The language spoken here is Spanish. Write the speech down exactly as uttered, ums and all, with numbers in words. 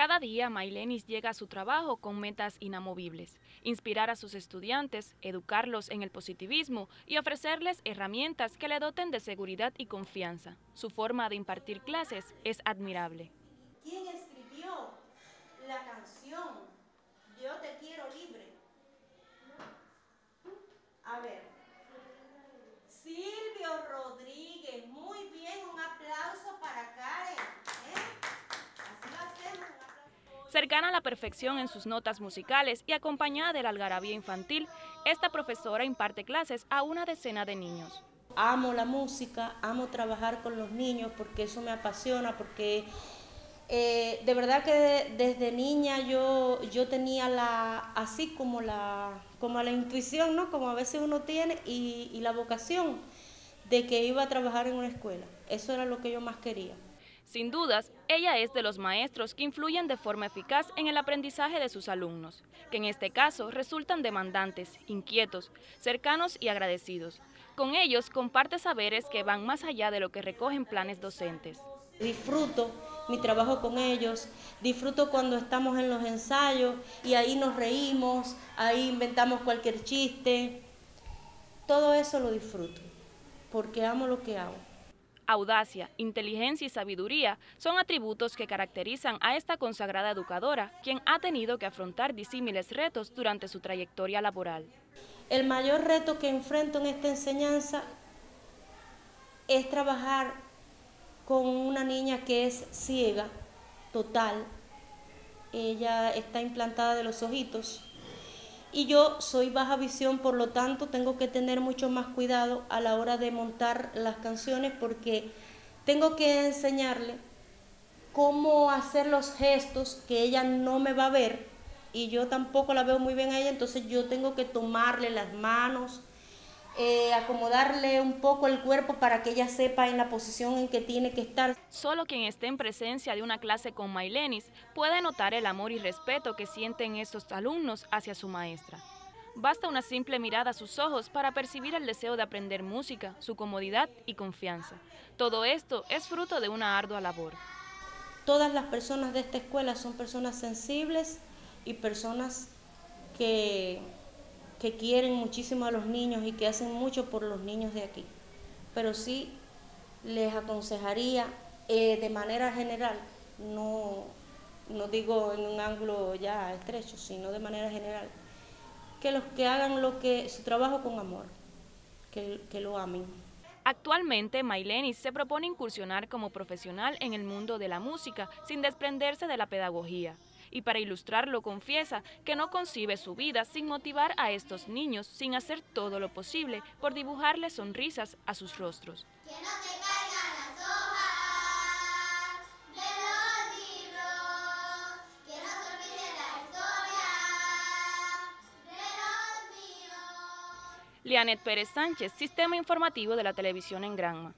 Cada día, Maylenis llega a su trabajo con metas inamovibles: inspirar a sus estudiantes, educarlos en el positivismo y ofrecerles herramientas que le doten de seguridad y confianza. Su forma de impartir clases es admirable. ¿Quién escribió la canción Yo te quiero libre? A ver, Silvio Rodríguez, muy bien, un aplauso para Karen. Cercana a la perfección en sus notas musicales y acompañada de la algarabía infantil, esta profesora imparte clases a una decena de niños. Amo la música, amo trabajar con los niños porque eso me apasiona, porque eh, de verdad que desde niña yo, yo tenía la así como la, como la intuición, ¿no? Como a veces uno tiene, y, y la vocación de que iba a trabajar en una escuela. Eso era lo que yo más quería. Sin dudas, ella es de los maestros que influyen de forma eficaz en el aprendizaje de sus alumnos, que en este caso resultan demandantes, inquietos, cercanos y agradecidos. Con ellos comparte saberes que van más allá de lo que recogen planes docentes. Disfruto mi trabajo con ellos, disfruto cuando estamos en los ensayos y ahí nos reímos, ahí inventamos cualquier chiste. Todo eso lo disfruto, porque amo lo que hago. Audacia, inteligencia y sabiduría son atributos que caracterizan a esta consagrada educadora, quien ha tenido que afrontar disímiles retos durante su trayectoria laboral. El mayor reto que enfrento en esta enseñanza es trabajar con una niña que es ciega, total. Ella está implantada de los ojitos y yo soy baja visión, por lo tanto tengo que tener mucho más cuidado a la hora de montar las canciones porque tengo que enseñarle cómo hacer los gestos que ella no me va a ver y yo tampoco la veo muy bien a ella, entonces yo tengo que tomarle las manos, Eh, acomodarle un poco el cuerpo para que ella sepa en la posición en que tiene que estar. Solo quien esté en presencia de una clase con Maylenis puede notar el amor y respeto que sienten estos alumnos hacia su maestra. Basta una simple mirada a sus ojos para percibir el deseo de aprender música, su comodidad y confianza. Todo esto es fruto de una ardua labor. Todas las personas de esta escuela son personas sensibles y personas que... que quieren muchísimo a los niños y que hacen mucho por los niños de aquí. Pero sí les aconsejaría eh, de manera general, no, no digo en un ángulo ya estrecho, sino de manera general, que los que hagan lo que, su trabajo con amor, que, que lo amen. Actualmente, Maylenis se propone incursionar como profesional en el mundo de la música sin desprenderse de la pedagogía. Y para ilustrarlo confiesa que no concibe su vida sin motivar a estos niños, sin hacer todo lo posible por dibujarles sonrisas a sus rostros. Lianet Pérez Sánchez, Sistema Informativo de la Televisión en Granma.